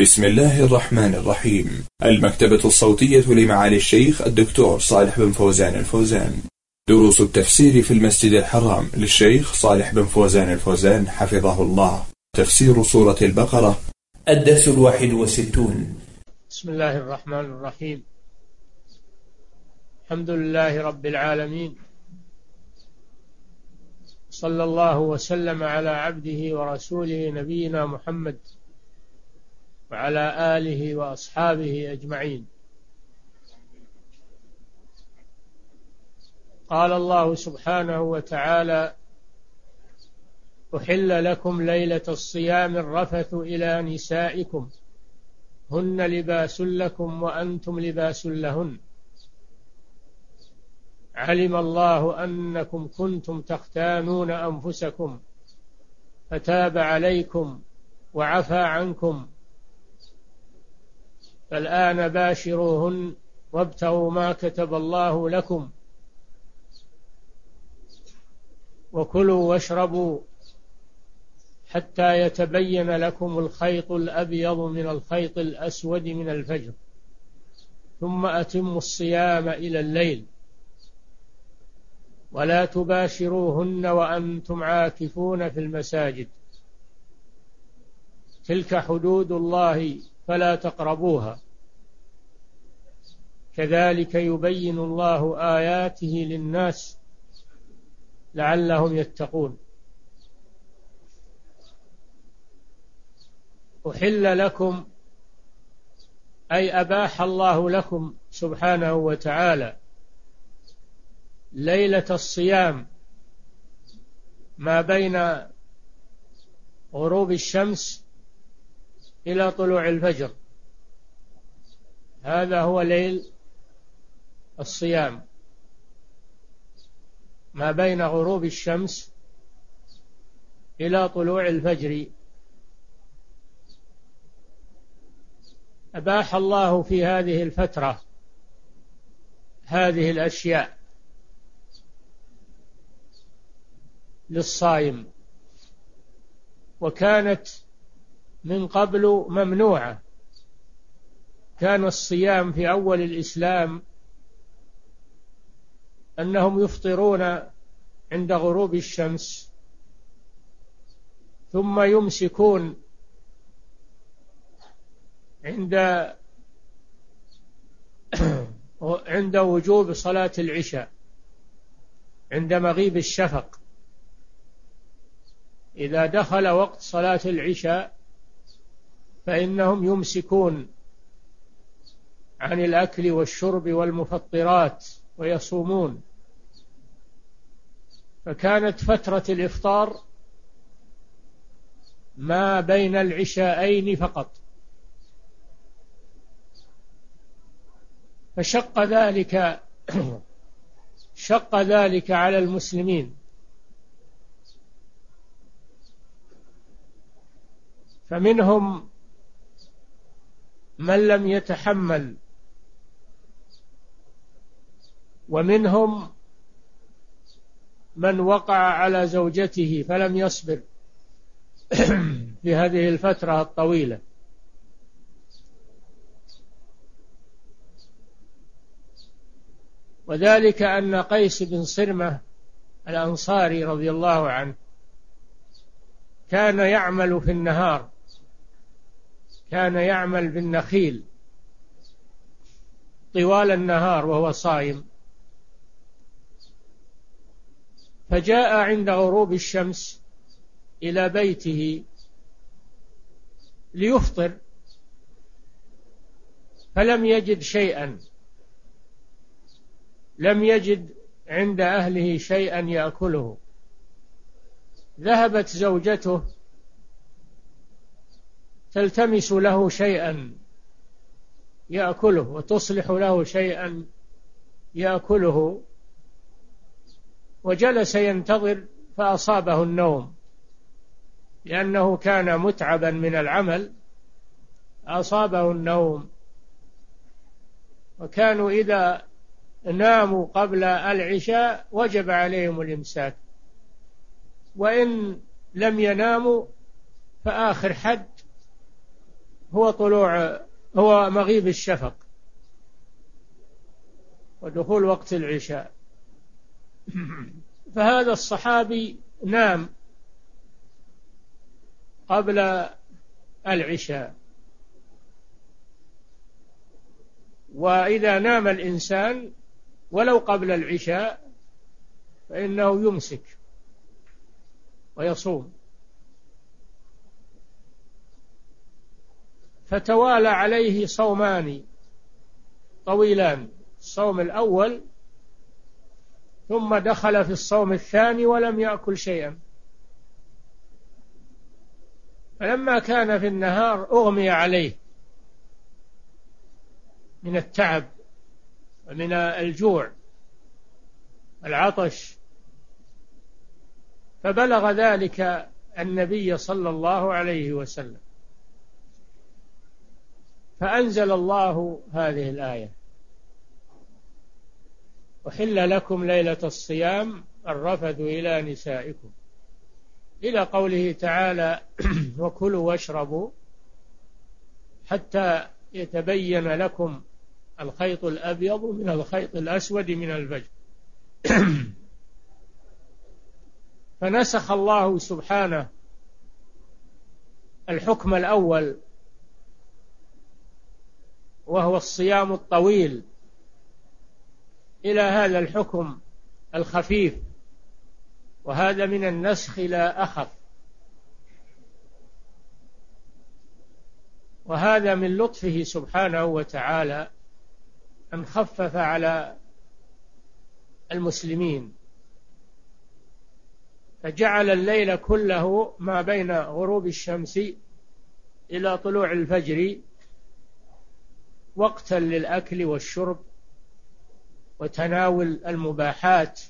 بسم الله الرحمن الرحيم. المكتبة الصوتية لمعالي الشيخ الدكتور صالح بن فوزان الفوزان. دروس التفسير في المسجد الحرام للشيخ صالح بن فوزان الفوزان حفظه الله. تفسير سورة البقرة، الدرس 61. بسم الله الرحمن الرحيم. الحمد لله رب العالمين، صلى الله وسلم على عبده ورسوله نبينا محمد وعلى آله وأصحابه أجمعين. قال الله سبحانه وتعالى: أحل لكم ليلة الصيام الرفث إلى نسائكم هن لباس لكم وأنتم لباس لهن علم الله أنكم كنتم تختانون أنفسكم فتاب عليكم وعفى عنكم فالآن باشروهن وابتغوا ما كتب الله لكم وكلوا واشربوا حتى يتبين لكم الخيط الأبيض من الخيط الأسود من الفجر ثم أتموا الصيام إلى الليل ولا تباشروهن وأنتم عاكفون في المساجد تلك حدود الله فلا تقربوها كذلك يبين الله آياته للناس لعلهم يتقون. أحل لكم أي أباح الله لكم سبحانه وتعالى ليلة الصيام ما بين غروب الشمس إلى طلوع الفجر، هذا هو ليل الصيام ما بين غروب الشمس إلى طلوع الفجر. أباح الله في هذه الفترة هذه الأشياء للصائم، وكانت من قبل ممنوعة. كان الصيام في أول الإسلام أنهم يفطرون عند غروب الشمس ثم يمسكون عند وجوب صلاة العشاء عند مغيب الشفق. إذا دخل وقت صلاة العشاء فإنهم يمسكون عن الأكل والشرب والمفطرات ويصومون. فكانت فترة الإفطار ما بين العشاءين فقط، فشق ذلك على المسلمين، فمنهم من لم يتحمل ومنهم من وقع على زوجته فلم يصبر في هذه الفترة الطويلة. وذلك أن قيس بن سرمة الأنصاري رضي الله عنه كان يعمل بالنخيل طوال النهار وهو صائم، فجاء عند غروب الشمس إلى بيته ليفطر فلم يجد شيئا، لم يجد عند أهله شيئا يأكله. ذهبت زوجته تلتمس له شيئا يأكله وتصلح له شيئا يأكله، وجلس ينتظر فأصابه النوم، لأنه كان متعبا من العمل أصابه النوم. وكانوا إذا ناموا قبل العشاء وجب عليهم الإمساك، وإن لم يناموا فآخر حد هو مغيب الشفق ودخول وقت العشاء. فهذا الصحابي نام قبل العشاء، وإذا نام الإنسان ولو قبل العشاء فإنه يمسك ويصوم. فتوالى عليه صومان طويلان، الصوم الأول ثم دخل في الصوم الثاني ولم يأكل شيئا، فلما كان في النهار أغمي عليه من التعب ومن الجوع العطش، فبلغ ذلك النبي صلى الله عليه وسلم، فأنزل الله هذه الآية: أحل لكم ليلة الصيام الرفث إلى نسائكم، إلى قوله تعالى: وكلوا واشربوا حتى يتبين لكم الخيط الأبيض من الخيط الأسود من الفجر. فنسخ الله سبحانه الحكم الأول وهو الصيام الطويل إلى هذا الحكم الخفيف، وهذا من النسخ لا أخف، وهذا من لطفه سبحانه وتعالى أن خفف على المسلمين، فجعل الليل كله ما بين غروب الشمس إلى طلوع الفجر وقتا للأكل والشرب وتناول المباحات،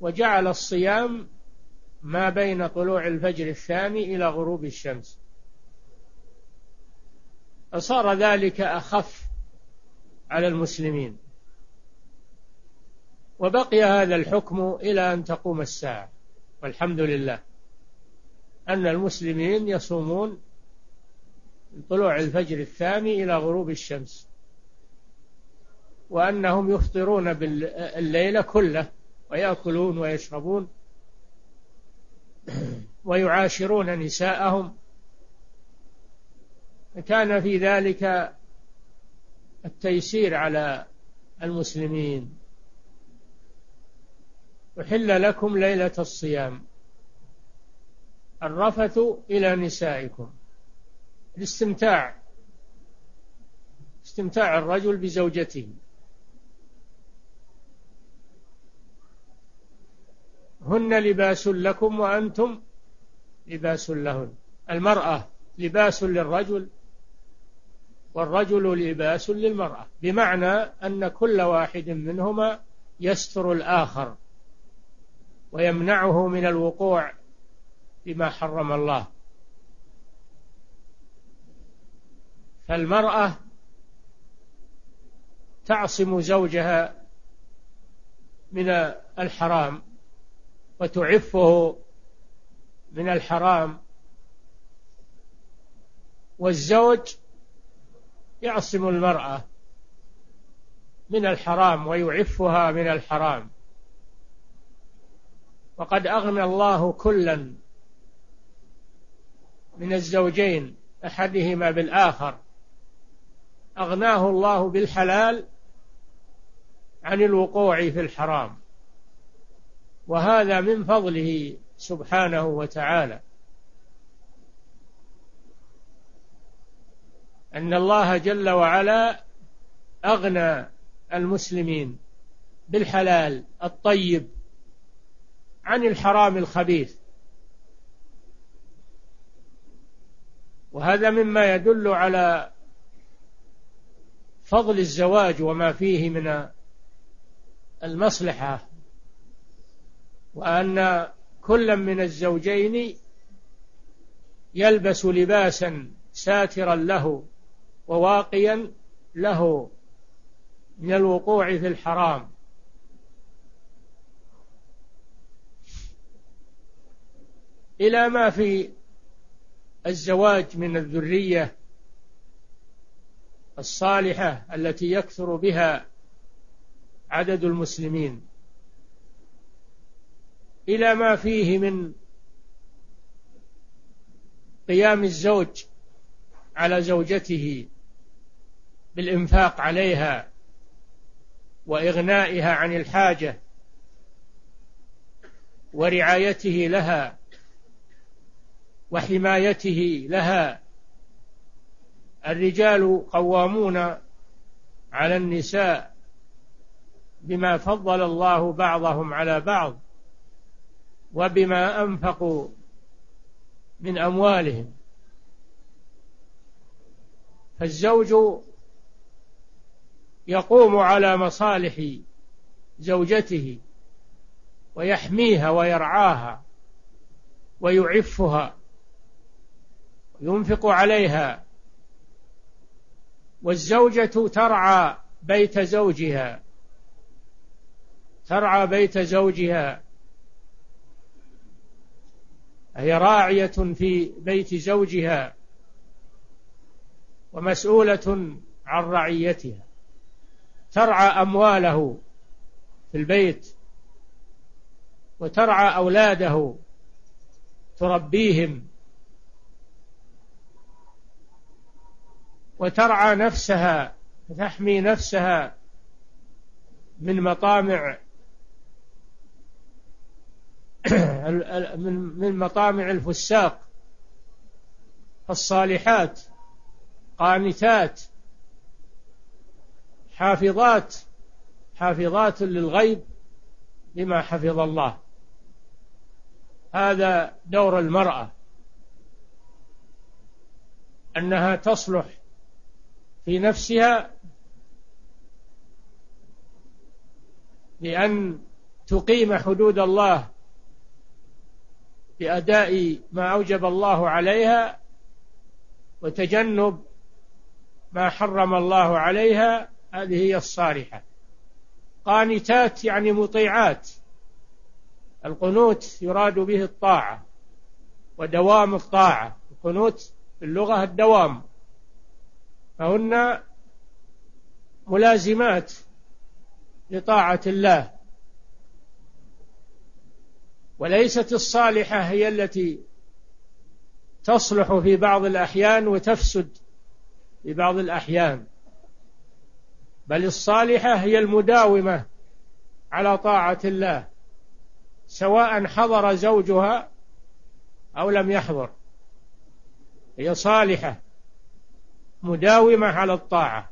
وجعل الصيام ما بين طلوع الفجر الثاني إلى غروب الشمس، فصار ذلك أخف على المسلمين. وبقي هذا الحكم إلى أن تقوم الساعة، والحمد لله أن المسلمين يصومون من طلوع الفجر الثاني إلى غروب الشمس، وأنهم يفطرون بالليل كله ويأكلون ويشربون ويعاشرون نساءهم. فكان في ذلك التيسير على المسلمين. أحل لكم ليلة الصيام الرفث إلى نسائكم، استمتاع الرجل بزوجته، هن لباس لكم وأنتم لباس لهن. المرأة لباس للرجل والرجل لباس للمرأة، بمعنى أن كل واحد منهما يستر الآخر ويمنعه من الوقوع بما حرم الله. فالمرأة تعصم زوجها من الحرام وتعفه من الحرام، والزوج يعصم المرأة من الحرام ويعفها من الحرام. وقد أغنى الله كلا من الزوجين أحدهما بالآخر، أغناه الله بالحلال عن الوقوع في الحرام، وهذا من فضله سبحانه وتعالى، أن الله جل وعلا أغنى المسلمين بالحلال الطيب عن الحرام الخبيث. وهذا مما يدل على فضل الزواج وما فيه من المصلحة، وأن كل من الزوجين يلبس لباسا ساترا له وواقيا له من الوقوع في الحرام. إلى ما في الزواج من الذرية الصالحة التي يكثر بها عدد المسلمين، إلى ما فيه من قيام الزوج على زوجته بالإنفاق عليها وإغنائها عن الحاجة ورعايته لها وحمايته لها. الرجال قوامون على النساء بما فضل الله بعضهم على بعض وبما أنفقوا من أموالهم. فالزوج يقوم على مصالح زوجته ويحميها ويرعاها ويعفها وينفق عليها، والزوجة ترعى بيت زوجها هي راعية في بيت زوجها ومسؤولة عن رعيتها، ترعى أمواله في البيت وترعى أولاده تربيهم وترعى نفسها وتحمي نفسها من مطامع الفساق. الصالحات قانتات حافظات للغيب بما حفظ الله. هذا دور المرأة، أنها تصلح في نفسها لأن تقيم حدود الله بأداء ما أوجب الله عليها وتجنب ما حرم الله عليها. هذه هي الصالحة. قانتات يعني مطيعات، القنوت يراد به الطاعة ودوام الطاعة، القنوت في اللغة الدوام، فهن ملازمات لطاعة الله. وليست الصالحة هي التي تصلح في بعض الأحيان وتفسد في بعض الأحيان، بل الصالحة هي المداومة على طاعة الله سواء حضر زوجها أو لم يحضر، هي صالحة مداومة على الطاعة،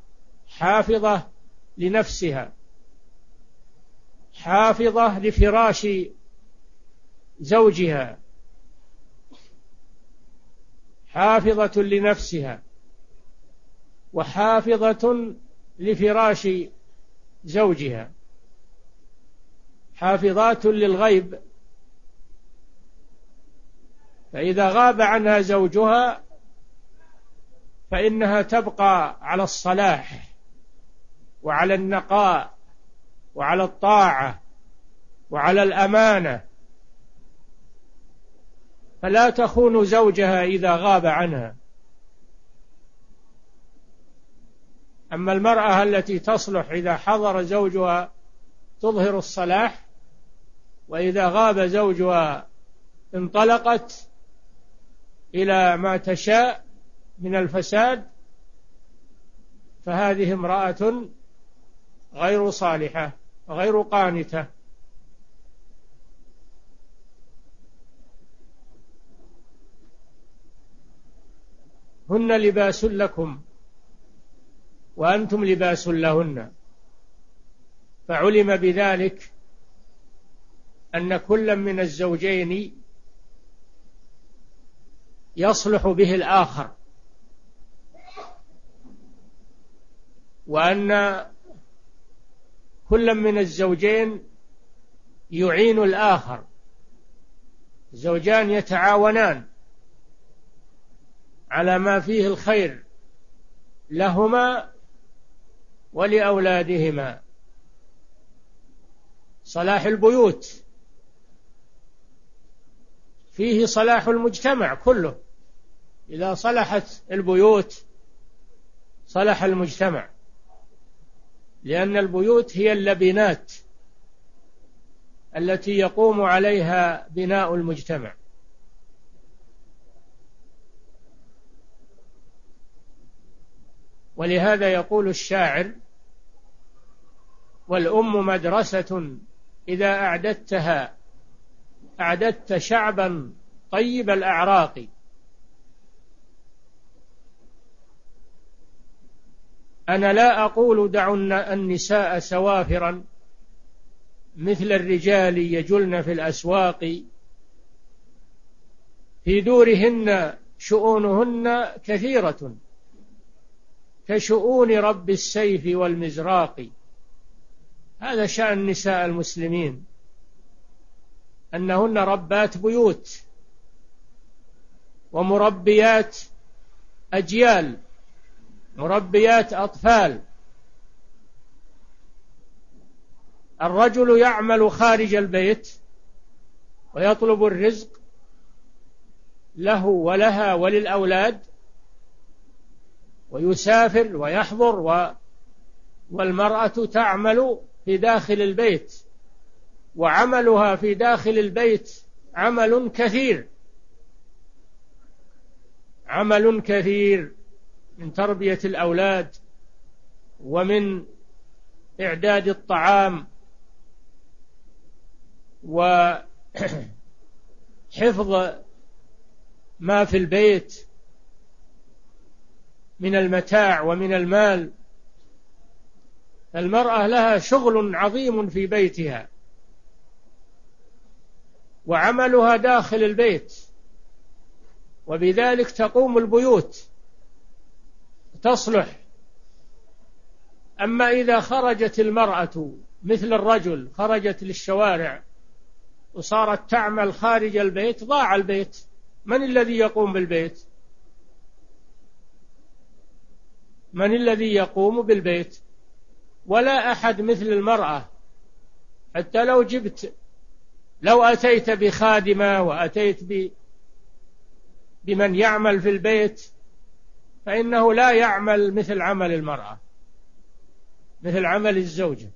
حافظة لنفسها، حافظة لفراش زوجها، حافظة لنفسها وحافظة لفراش زوجها، حافظات للغيب، فإذا غاب عنها زوجها فإنها تبقى على الصلاح وعلى النقاء وعلى الطاعة وعلى الأمانة، فلا تخون زوجها إذا غاب عنها. أما المرأة التي تصلح إذا حضر زوجها تظهر الصلاح، وإذا غاب زوجها انطلقت إلى ما تشاء من الفساد، فهذه امرأة غير صالحة غير قانتة. هن لباس لكم وأنتم لباس لهن، فعلم بذلك أن كل من الزوجين يصلح به الآخر، وأن كل من الزوجين يعين الآخر، الزوجان يتعاونان على ما فيه الخير لهما ولأولادهما. صلاح البيوت فيه صلاح المجتمع كله، إذا صلحت البيوت صلح المجتمع، لأن البيوت هي اللبنات التي يقوم عليها بناء المجتمع. ولهذا يقول الشاعر: والأم مدرسة إذا أعددتها أعددت شعبا طيب الأعراق. أنا لا أقول دعوا النساء سوافرا مثل الرجال يجلن في الأسواق، في دورهن شؤونهن كثيرة كشؤون رب السيف والمزراق. هذا شأن نساء المسلمين، أنهن ربات بيوت ومربيات أجيال، مربيات أطفال. الرجل يعمل خارج البيت ويطلب الرزق له ولها وللأولاد، ويسافر ويحضر، والمرأة تعمل في داخل البيت، وعملها في داخل البيت عمل كثير، عمل كثير من تربية الأولاد ومن إعداد الطعام وحفظ ما في البيت من المتاع ومن المال. المرأة لها شغل عظيم في بيتها، وعملها داخل البيت، وبذلك تقوم البيوت تصلح. أما إذا خرجت المرأة مثل الرجل، خرجت للشوارع وصارت تعمل خارج البيت، ضاع البيت، من الذي يقوم بالبيت؟ من الذي يقوم بالبيت؟ ولا أحد مثل المرأة. حتى لو أتيت بخادمة وأتيت بمن يعمل في البيت، فإنه لا يعمل مثل عمل المرأة، مثل عمل الزوجة.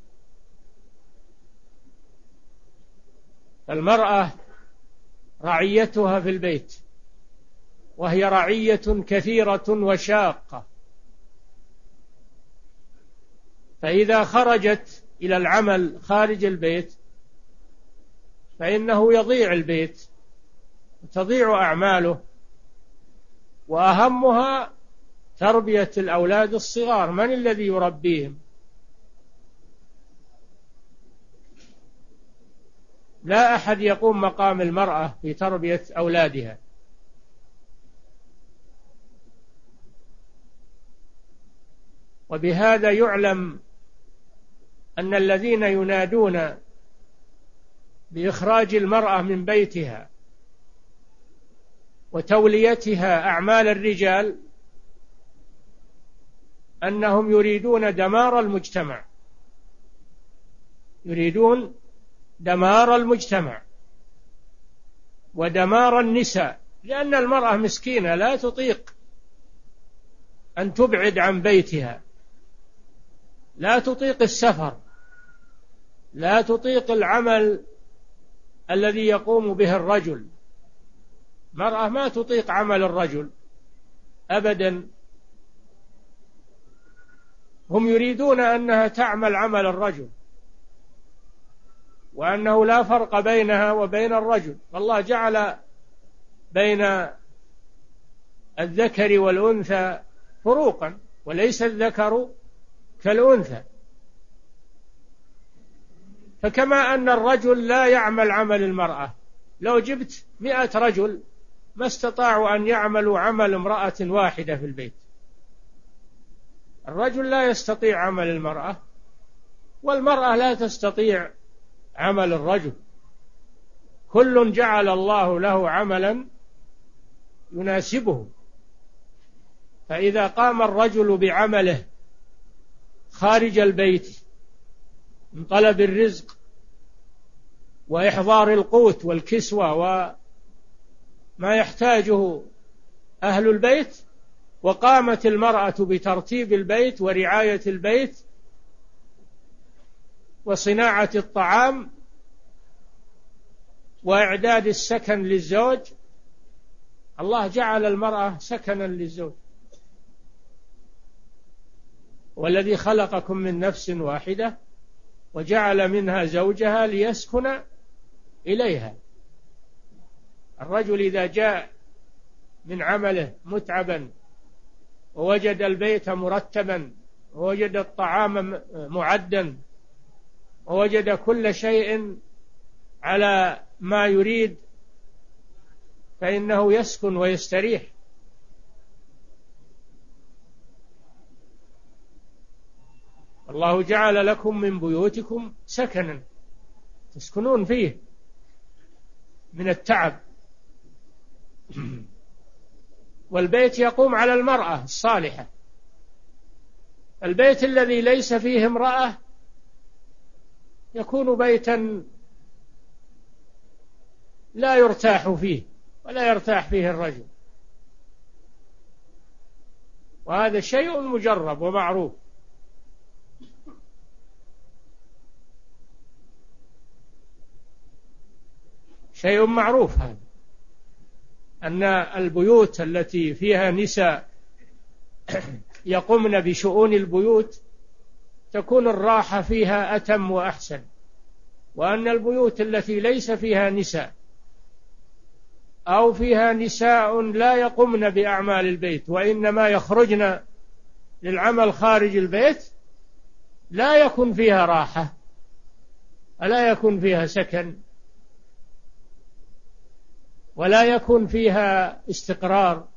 المرأة رعيتها في البيت، وهي رعية كثيرة وشاقة، فإذا خرجت إلى العمل خارج البيت فإنه يضيع البيت وتضيع أعماله. وأهمها تربية الأولاد الصغار، من الذي يربيهم؟ لا أحد يقوم مقام المرأة في تربية أولادها. وبهذا يعلم أن الذين ينادون بإخراج المرأة من بيتها وتوليتها أعمال الرجال أنهم يريدون دمار المجتمع، يريدون دمار المجتمع ودمار النساء، لأن المرأة مسكينة لا تطيق أن تبعد عن بيتها، لا تطيق السفر، لا تطيق العمل الذي يقوم به الرجل. المرأة ما تطيق عمل الرجل أبدا. هم يريدون أنها تعمل عمل الرجل، وأنه لا فرق بينها وبين الرجل. والله جعل بين الذكر والأنثى فروقا، وليس الذكر كالأنثى. فكما أن الرجل لا يعمل عمل المرأة، لو جبت 100 رجل ما استطاعوا أن يعملوا عمل امرأة واحدة في البيت. الرجل لا يستطيع عمل المرأة، والمرأة لا تستطيع عمل الرجل. كل جعل الله له عملا يناسبه. فإذا قام الرجل بعمله خارج البيت من طلب الرزق وإحضار القوت والكسوة وما يحتاجه أهل البيت، وقامت المرأة بترتيب البيت ورعاية البيت وصناعة الطعام وإعداد السكن للزوج. الله جعل المرأة سكنا للزوج، والذي خلقكم من نفس واحدة وجعل منها زوجها ليسكن إليها. الرجل إذا جاء من عمله متعبا ووجد البيت مرتبا ووجد الطعام معدا ووجد كل شيء على ما يريد، فإنه يسكن ويستريح. الله جعل لكم من بيوتكم سكنا تسكنون فيه من التعب. والبيت يقوم على المرأة الصالحة. البيت الذي ليس فيه امرأة يكون بيتا لا يرتاح فيه ولا يرتاح فيه الرجل، وهذا شيء مجرب ومعروف. شيء معروف هذا، أن البيوت التي فيها نساء يقومن بشؤون البيوت تكون الراحة فيها أتم وأحسن، وأن البيوت التي ليس فيها نساء أو فيها نساء لا يقومن بأعمال البيت وإنما يخرجن للعمل خارج البيت لا يكون فيها راحة، ألا يكون فيها سكن ولا يكون فيها استقرار.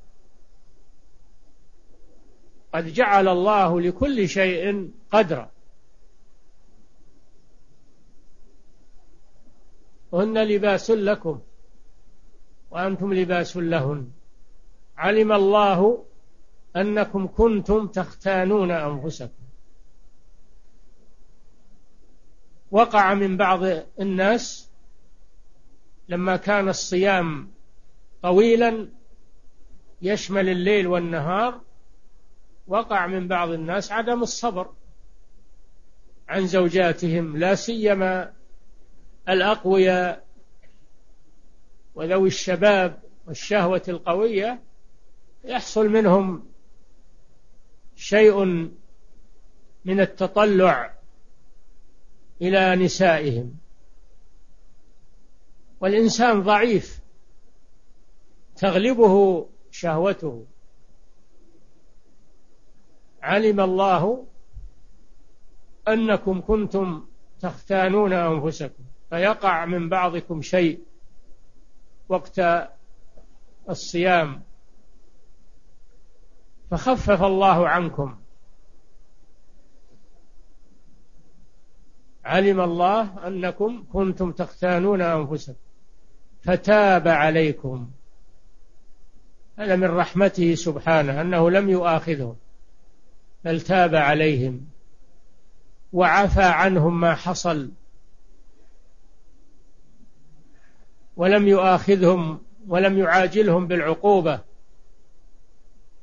قد جعل الله لكل شيء قدرا. هن لباس لكم وأنتم لباس لهن، علم الله أنكم كنتم تختانون أنفسكم. وقع من بعض الناس لما كان الصيام طويلا يشمل الليل والنهار، وقع من بعض الناس عدم الصبر عن زوجاتهم، لا سيما الأقوياء وذوي الشباب والشهوة القوية، يحصل منهم شيء من التطلع إلى نسائهم. والإنسان ضعيف تغلبه شهوته. علم الله أنكم كنتم تختانون أنفسكم، فيقع من بعضكم شيء وقت الصيام، فخفف الله عنكم. علم الله أنكم كنتم تختانون أنفسكم فتاب عليكم. هذا من رحمته سبحانه أنه لم يؤاخذهم، بل تاب عليهم وعفى عنهم ما حصل، ولم يؤاخذهم ولم يعاجلهم بالعقوبة.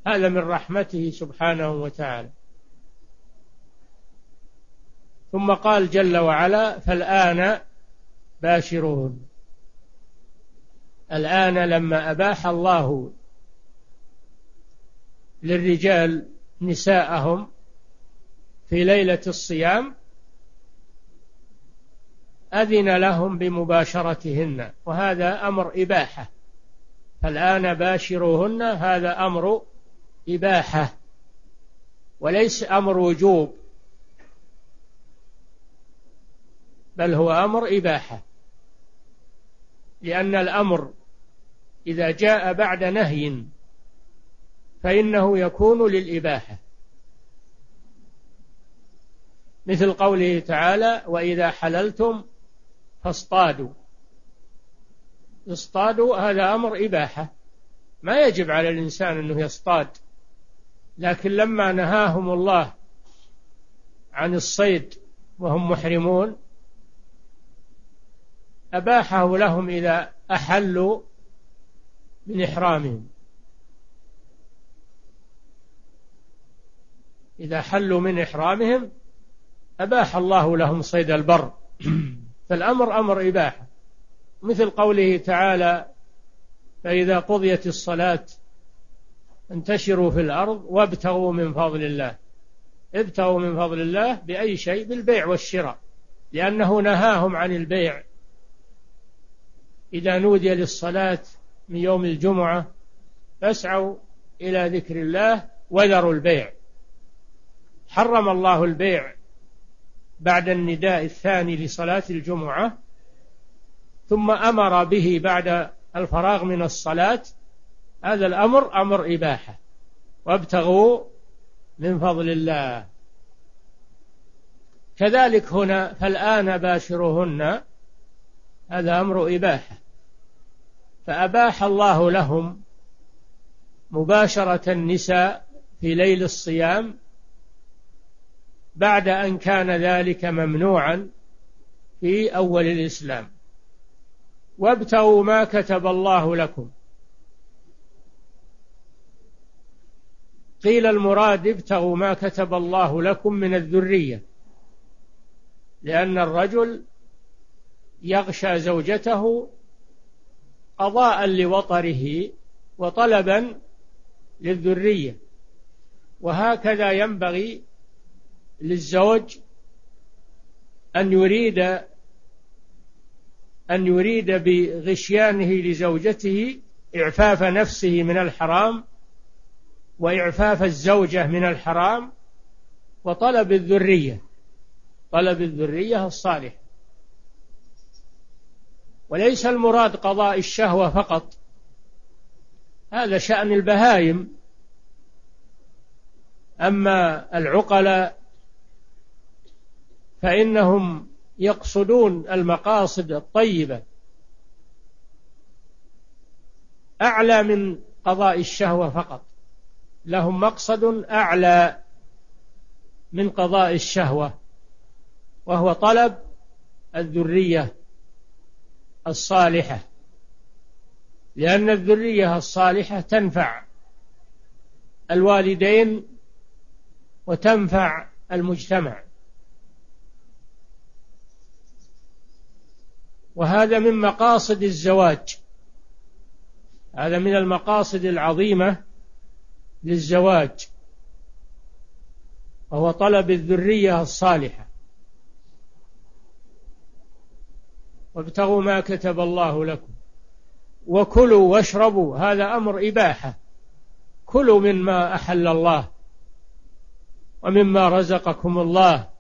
هذا من رحمته سبحانه وتعالى. ثم قال جل وعلا فالآن باشرون. الآن لما أباح الله للرجال نساءهم في ليلة الصيام أذن لهم بمباشرتهن، وهذا أمر إباحة. فالآن باشروهن هذا أمر إباحة وليس أمر وجوب، بل هو أمر إباحة، لأن الأمر إذا جاء بعد نهي فإنه يكون للإباحة، مثل قوله تعالى وإذا حللتم فاصطادوا. اصطادوا هذا أمر إباحة، ما يجب على الإنسان أنه يصطاد، لكن لما نهاهم الله عن الصيد وهم محرمون أباحه لهم إذا أحلوا من إحرامهم. إذا حلوا من إحرامهم أباح الله لهم صيد البر، فالأمر أمر إباحة، مثل قوله تعالى: فإذا قضيت الصلاة انتشروا في الأرض وابتغوا من فضل الله. ابتغوا من فضل الله بأي شيء؟ بالبيع والشراء، لأنه نهاهم عن البيع. إذا نودي للصلاة من يوم الجمعة فاسعوا إلى ذكر الله وذروا البيع. حرم الله البيع بعد النداء الثاني لصلاة الجمعة، ثم أمر به بعد الفراغ من الصلاة. هذا الأمر أمر إباحة، وابتغوا من فضل الله. كذلك هنا: فالآن باشرهن، هذا أمر إباحة، فأباح الله لهم مباشرة النساء في ليل الصيام بعد أن كان ذلك ممنوعا في أول الإسلام. وابتغوا ما كتب الله لكم. قيل المراد ابتغوا ما كتب الله لكم من الذرية، لأن الرجل يغشى زوجته قضاء لوطره وطلبا للذرية، وهكذا ينبغي للزوج أن يريد بغشيانه لزوجته إعفاف نفسه من الحرام وإعفاف الزوجة من الحرام وطلب الذرية، طلب الذرية الصالحة. وليس المراد قضاء الشهوة فقط، هذا شأن البهائم، أما العقلاء فإنهم يقصدون المقاصد الطيبة أعلى من قضاء الشهوة فقط، لهم مقصد أعلى من قضاء الشهوة، وهو طلب الذرية الصالحة، لأن الذرية الصالحة تنفع الوالدين وتنفع المجتمع. وهذا من مقاصد الزواج، هذا من المقاصد العظيمة للزواج، وهو طلب الذرية الصالحة. وابتغوا ما كتب الله لكم. وكلوا واشربوا، هذا أمر إباحة، كلوا مما أحل الله ومما رزقكم الله،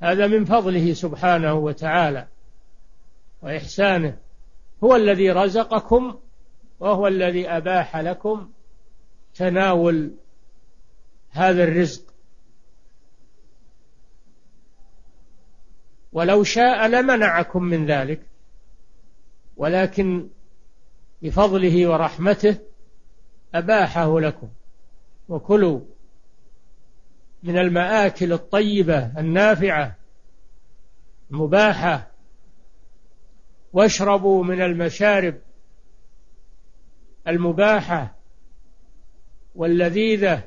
هذا من فضله سبحانه وتعالى وإحسانه، هو الذي رزقكم وهو الذي أباح لكم تناول هذا الرزق. ولو شاء لمنعكم من ذلك، ولكن بفضله ورحمته أباحه لكم. وكلوا من المآكل الطيبة النافعة المباحة، واشربوا من المشارب المباحة واللذيذة.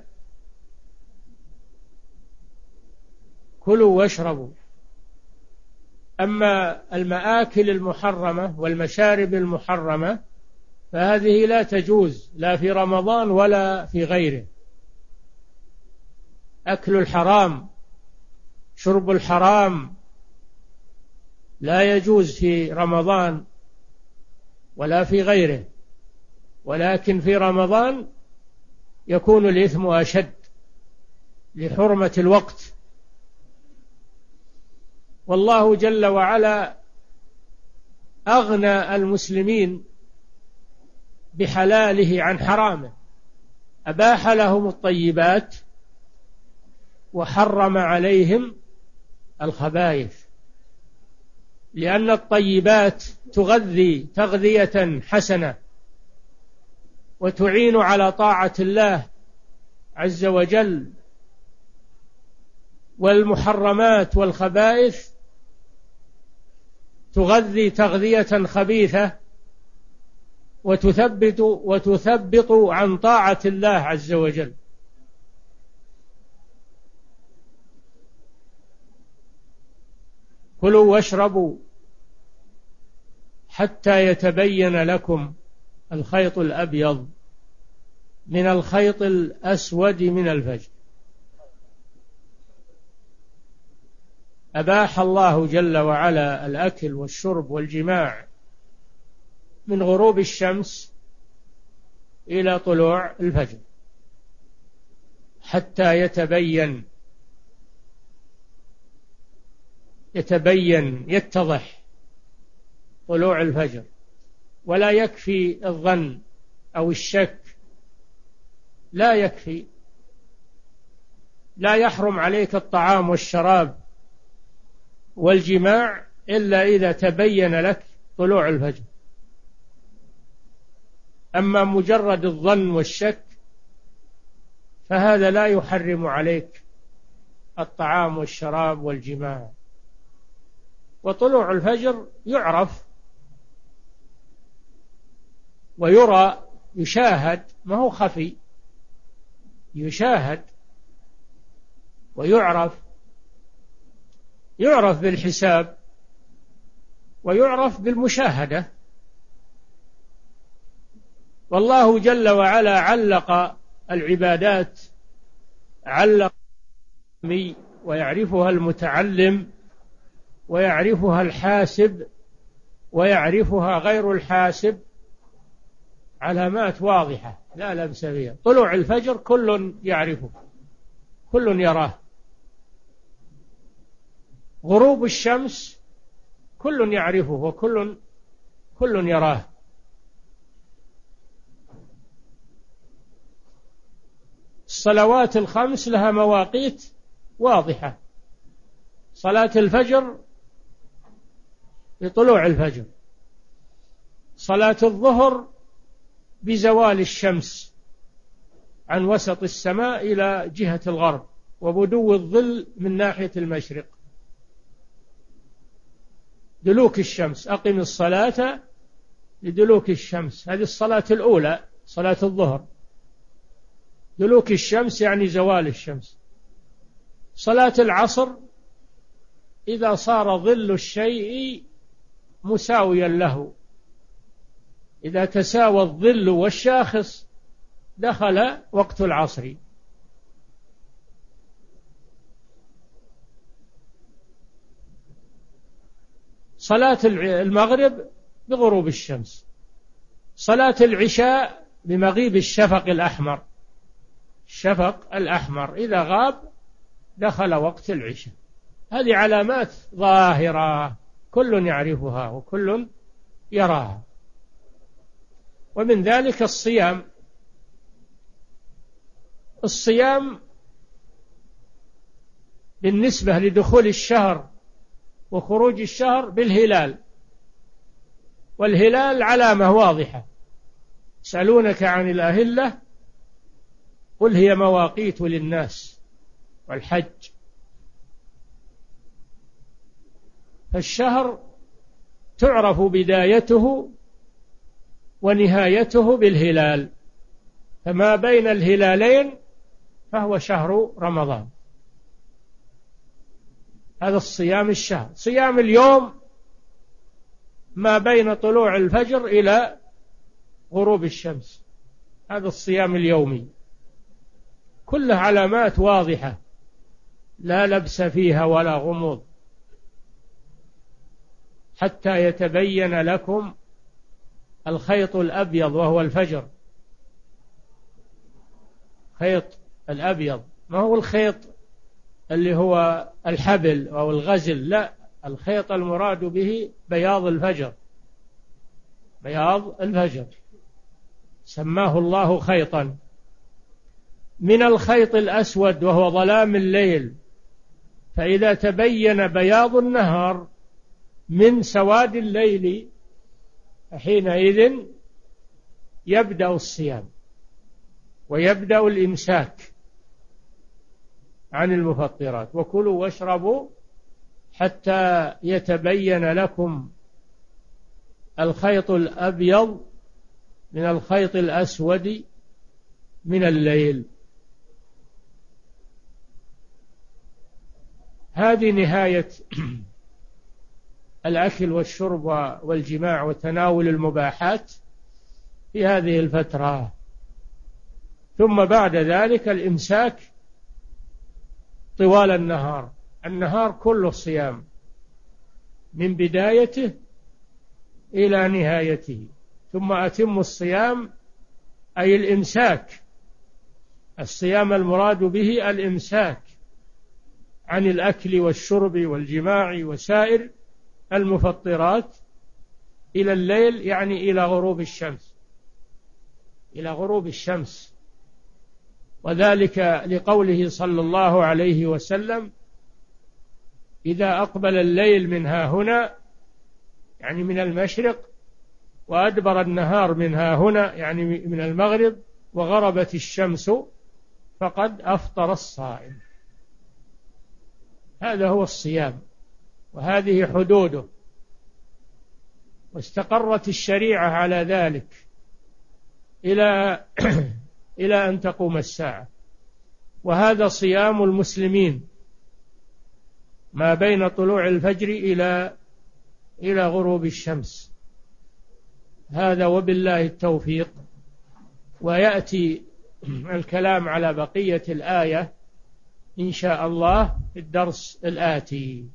كلوا واشربوا. أما المآكل المحرمة والمشارب المحرمة فهذه لا تجوز، لا في رمضان ولا في غيره. أكل الحرام، شرب الحرام، لا يجوز في رمضان ولا في غيره، ولكن في رمضان يكون الإثم أشد لحرمة الوقت. والله جل وعلا أغنى المسلمين بحلاله عن حرامه، أباح لهم الطيبات وحرم عليهم الخبائث، لأن الطيبات تغذي تغذية حسنة وتعين على طاعة الله عز وجل، والمحرمات والخبائث تغذي تغذية خبيثة وتثبط عن طاعة الله عز وجل كلوا واشربوا حتى يتبين لكم الخيط الأبيض من الخيط الأسود من الفجر. أباح الله جل وعلا الأكل والشرب والجماع من غروب الشمس إلى طلوع الفجر حتى يتضح طلوع الفجر، ولا يكفي الظن أو الشك، لا يكفي، لا يحرم عليك الطعام والشراب والجماع إلا إذا تبين لك طلوع الفجر. أما مجرد الظن والشك فهذا لا يحرم عليك الطعام والشراب والجماع. وطلوع الفجر يعرف ويرى، يشاهد، ما هو خفي، يشاهد ويعرف، يعرف بالحساب ويعرف بالمشاهدة. والله جل وعلا علق العبادات، علق ويعرفها المتعلم ويعرفها الحاسب ويعرفها غير الحاسب، علامات واضحة لا لبس فيها. طلوع الفجر كل يعرفه، كل يراه. غروب الشمس كل يعرفه وكل يراه. الصلوات الخمس لها مواقيت واضحة، صلاة الفجر بطلوع الفجر، صلاة الظهر بزوال الشمس عن وسط السماء إلى جهة الغرب وبدو الظل من ناحية المشرق، دلوك الشمس، أقم الصلاة لدلوك الشمس، هذه الصلاة الأولى صلاة الظهر، دلوك الشمس يعني زوال الشمس. صلاة العصر إذا صار ظل الشيء مساويا له، إذا تساوى الظل والشاخص دخل وقت العصر. صلاة المغرب بغروب الشمس، صلاة العشاء بمغيب الشفق الأحمر، الشفق الأحمر إذا غاب دخل وقت العشاء. هذه علامات ظاهرة كل يعرفها وكل يراها. ومن ذلك الصيام، الصيام بالنسبة لدخول الشهر وخروج الشهر بالهلال، والهلال علامة واضحة. يسألونك عن الأهلة قل هي مواقيت للناس والحج. فالشهر تعرف بدايته ونهايته بالهلال، فما بين الهلالين فهو شهر رمضان. هذا الصيام الشهر. صيام اليوم ما بين طلوع الفجر إلى غروب الشمس، هذا الصيام اليومي، كله علامات واضحة لا لبس فيها ولا غموض. حتى يتبين لكم الخيط الأبيض وهو الفجر، خيط الأبيض، ما هو الخيط اللي هو الحبل أو الغزل، لا، الخيط المراد به بياض الفجر، بياض الفجر سماه الله خيطا، من الخيط الأسود وهو ظلام الليل، فإذا تبين بياض النهار من سواد الليل حينئذ يبدأ الصيام ويبدأ الإمساك عن المفطرات. وكلوا واشربوا حتى يتبين لكم الخيط الأبيض من الخيط الأسود من الليل. هذه نهاية الأكل والشرب والجماع وتناول المباحات في هذه الفترة، ثم بعد ذلك الإمساك طوال النهار. النهار كله الصيام من بدايته إلى نهايته، ثم أتم الصيام أي الإمساك. الصيام المراد به الإمساك عن الأكل والشرب والجماع وسائر المفطرات إلى الليل، يعني إلى غروب الشمس، إلى غروب الشمس، وذلك لقوله صلى الله عليه وسلم: إذا أقبل الليل من هاهنا، يعني من المشرق، وأدبر النهار من هاهنا، يعني من المغرب، وغربت الشمس فقد أفطر الصائم. هذا هو الصيام وهذه حدوده، واستقرت الشريعة على ذلك إلى أن تقوم الساعة. وهذا صيام المسلمين ما بين طلوع الفجر إلى غروب الشمس. هذا وبالله التوفيق. ويأتي الكلام على بقية الآية إن شاء الله في الدرس الآتي.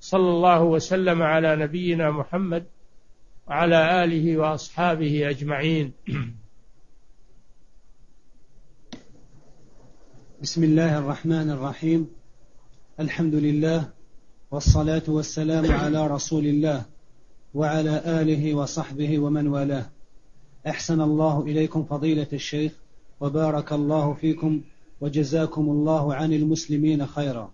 صلى الله وسلم على نبينا محمد وعلى آله وأصحابه أجمعين. بسم الله الرحمن الرحيم. الحمد لله، والصلاة والسلام على رسول الله وعلى آله وصحبه ومن والاه. أحسن الله إليكم فضيلة الشيخ، وبارك الله فيكم، وجزاكم الله عن المسلمين خيرا.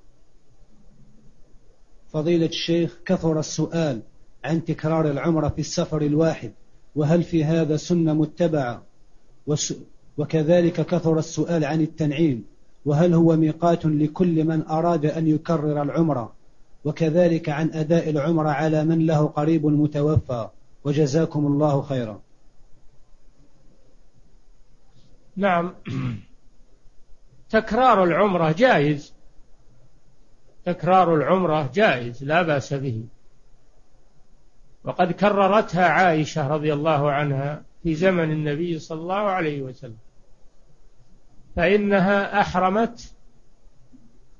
فضيلة الشيخ، كثر السؤال عن تكرار العمرة في السفر الواحد، وهل في هذا سنة متبعة؟ وكذلك كثر السؤال عن التنعيم، وهل هو ميقات لكل من أراد أن يكرر العمرة؟ وكذلك عن أداء العمرة على من له قريب متوفى، وجزاكم الله خيرا. نعم، تكرار العمرة جائز، تكرار العمرة جائز لا بأس به، وقد كررتها عائشة رضي الله عنها في زمن النبي صلى الله عليه وسلم، فإنها أحرمت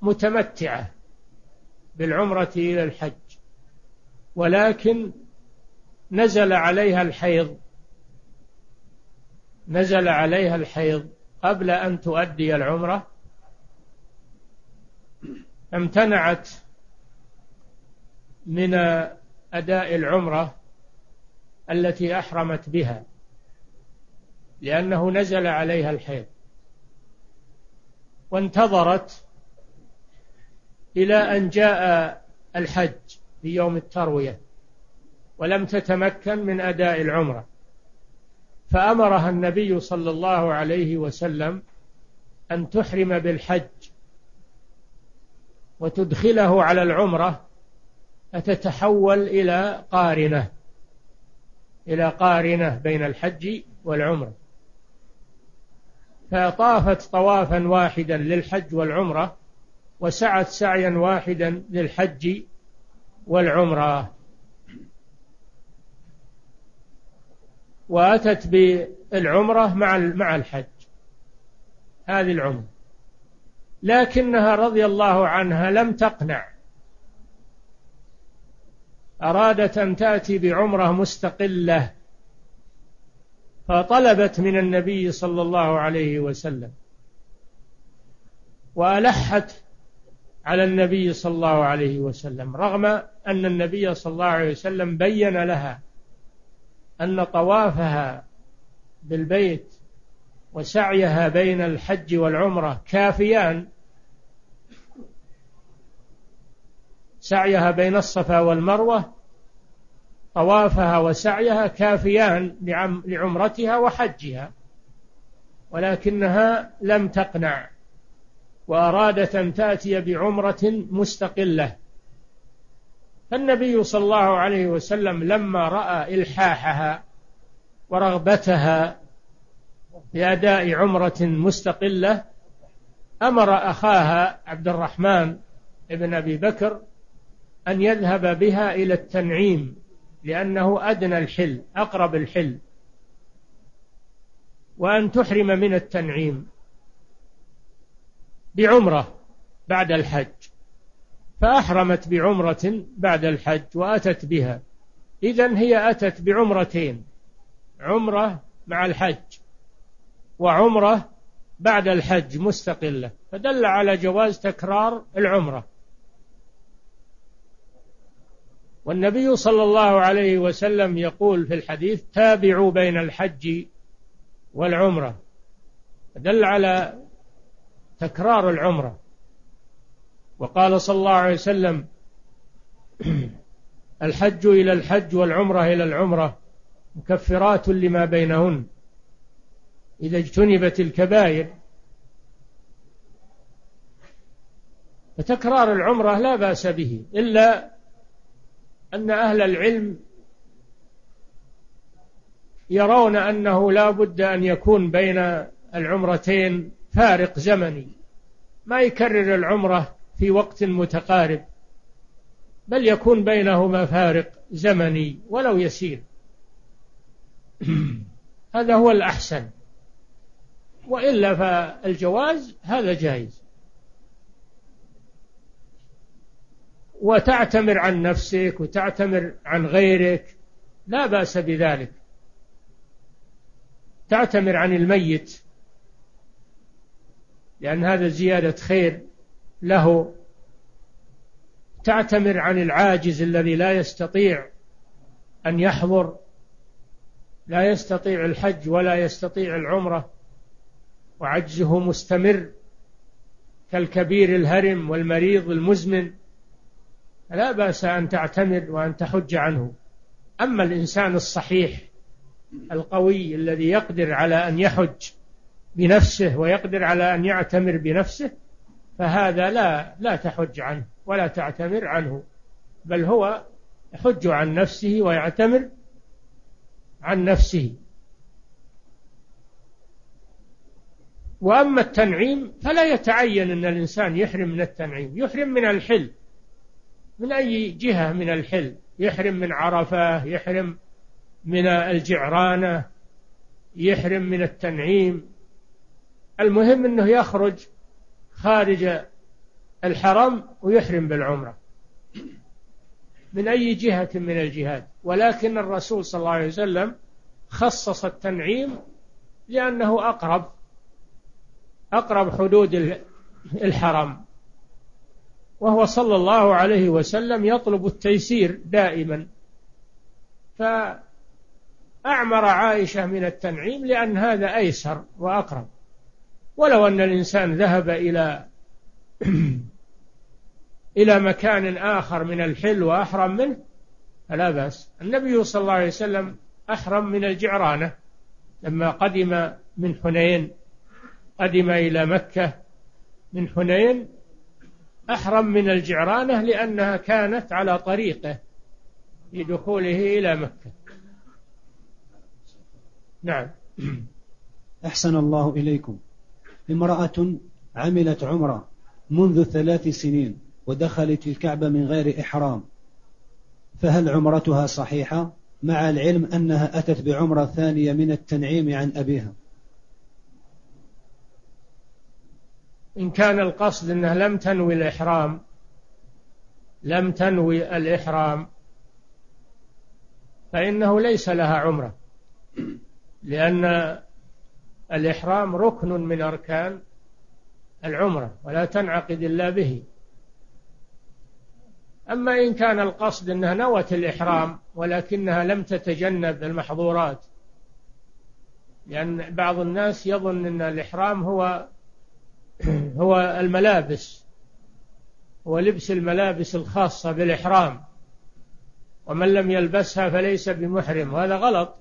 متمتعة بالعمرة إلى الحج، ولكن نزل عليها الحيض، نزل عليها الحيض قبل أن تؤدي العمرة، امتنعت من أداء العمرة التي أحرمت بها لأنه نزل عليها الحيض، وانتظرت إلى أن جاء الحج في يوم التروية، ولم تتمكن من أداء العمرة، فأمرها النبي صلى الله عليه وسلم أن تحرم بالحج وتدخله على العمرة، فتتحول إلى قارنة، إلى قارنة بين الحج والعمرة، فطافت طوافا واحدا للحج والعمرة، وسعت سعيا واحدا للحج والعمرة، وأتت بالعمرة مع الحج هذه العمرة. لكنها رضي الله عنها لم تقنع، أرادت أن تأتي بعمرة مستقلة، فطلبت من النبي صلى الله عليه وسلم، وألحت على النبي صلى الله عليه وسلم، رغم أن النبي صلى الله عليه وسلم بين لها أن طوافها بالبيت وسعيها بين الحج والعمرة كافيان، سعيها بين الصفا والمروة، طوافها وسعيها كافيان لعمرتها وحجها، ولكنها لم تقنع، وأرادت أن تأتي بعمرة مستقلة. فالنبي صلى الله عليه وسلم لما رأى إلحاحها ورغبتها بأداء عمرة مستقلة، أمر أخاها عبد الرحمن بن أبي بكر أن يذهب بها إلى التنعيم لأنه أدنى الحل أقرب الحل، وأن تحرم من التنعيم بعمرة بعد الحج، فأحرمت بعمرة بعد الحج وأتت بها. إذن هي أتت بعمرتين، عمرة مع الحج وعمرة بعد الحج مستقلة، فدل على جواز تكرار العمرة. والنبي صلى الله عليه وسلم يقول في الحديث: تابعوا بين الحج والعمرة، فدل على تكرار العمرة. وقال صلى الله عليه وسلم: الحج إلى الحج والعمرة إلى العمرة مكفرات لما بينهن إذا اجتنبت الكبائر. فتكرار العمرة لا بأس به، إلا أن أهل العلم يرون أنه لا بد أن يكون بين العمرتين فارق زمني، ما يكرر العمرة في وقت متقارب، بل يكون بينهما فارق زمني ولو يسير. هذا هو الأحسن، وإلا فالجواز هذا جائز. وتعتمر عن نفسك وتعتمر عن غيرك لا بأس بذلك، تعتمر عن الميت لأن هذا زيادة خير له، تعتمر عن العاجز الذي لا يستطيع أن يحضر، لا يستطيع الحج ولا يستطيع العمرة وعجزه مستمر، كالكبير الهرم والمريض المزمن، لا بأس أن تعتمر وأن تحج عنه. أما الإنسان الصحيح القوي الذي يقدر على أن يحج بنفسه ويقدر على أن يعتمر بنفسه، فهذا لا تحج عنه ولا تعتمر عنه، بل هو يحج عن نفسه ويعتمر عن نفسه. وأما التنعيم فلا يتعين أن الإنسان يحرم من التنعيم، يحرم من الحل، من أي جهة من الحل، يحرم من عرفة، يحرم من الجعرانة، يحرم من التنعيم، المهم أنه يخرج خارج الحرم ويحرم بالعمرة من أي جهة من الجهات. ولكن الرسول صلى الله عليه وسلم خصص التنعيم لأنه أقرب حدود الحرم، وهو صلى الله عليه وسلم يطلب التيسير دائما، فأعمر عائشة من التنعيم لأن هذا أيسر وأقرب. ولو أن الإنسان ذهب إلى مكان آخر من الحل وأحرم منه فلا بأس. النبي صلى الله عليه وسلم أحرم من الجعرانة لما قدم من حنين، قدم إلى مكة من حنين، أحرم من الجعرانة لأنها كانت على طريقه لدخوله إلى مكة. نعم. أحسن الله إليكم. امرأة عملت عمرة منذ 3 سنين ودخلت الكعبة من غير إحرام، فهل عمرتها صحيحة مع العلم أنها أتت بعمرة ثانية من التنعيم عن أبيها؟ إن كان القصد أنها لم تنوي الإحرام فإنه ليس لها عمرة، لأن الإحرام ركن من أركان العمرة ولا تنعقد إلا به. أما إن كان القصد أنها نوت الإحرام ولكنها لم تتجنب المحظورات، لأن بعض الناس يظن أن الإحرام هو الملابس، هو لبس الملابس الخاصة بالإحرام، ومن لم يلبسها فليس بمحرم، وهذا غلط.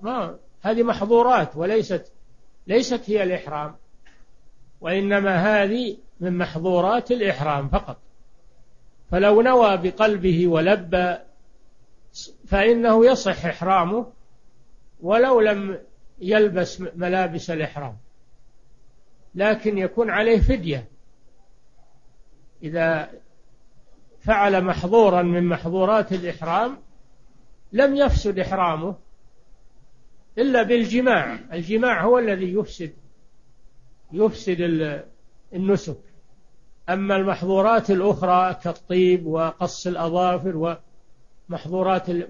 هذه محظورات وليست هي الإحرام، وإنما هذه من محظورات الإحرام فقط. فلو نوى بقلبه ولبى فإنه يصح إحرامه ولو لم يلبس ملابس الإحرام، لكن يكون عليه فدية إذا فعل محظورا من محظورات الإحرام لم يفسد إحرامه إلا بالجماع. الجماع هو الذي يفسد النسك. أما المحظورات الأخرى كالطيب وقص الأظافر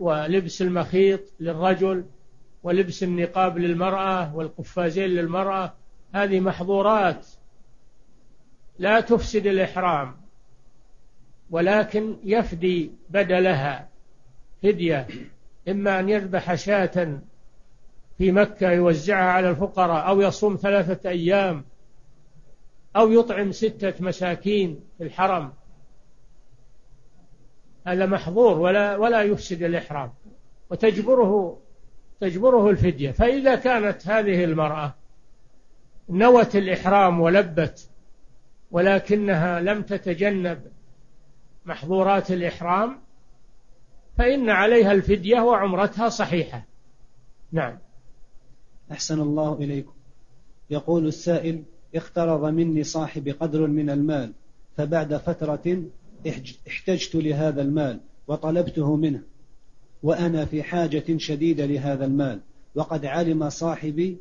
ولبس المخيط للرجل ولبس النقاب للمرأة والقفازين للمرأة، هذه محظورات لا تفسد الإحرام ولكن يفدي بدلها فدية، إما أن يذبح شاة في مكة يوزعها على الفقراء، أو يصوم 3 أيام، أو يطعم 6 مساكين في الحرم. هذا محظور ولا يفسد الإحرام، وتجبره الفدية. فإذا كانت هذه المرأة نوت الإحرام ولبت ولكنها لم تتجنب محظورات الإحرام فإن عليها الفدية وعمرتها صحيحة. نعم. أحسن الله إليكم. يقول السائل: اقترض مني صاحبي قدر من المال، فبعد فترة احتجت لهذا المال وطلبته منه، وأنا في حاجة شديدة لهذا المال، وقد علم صاحبي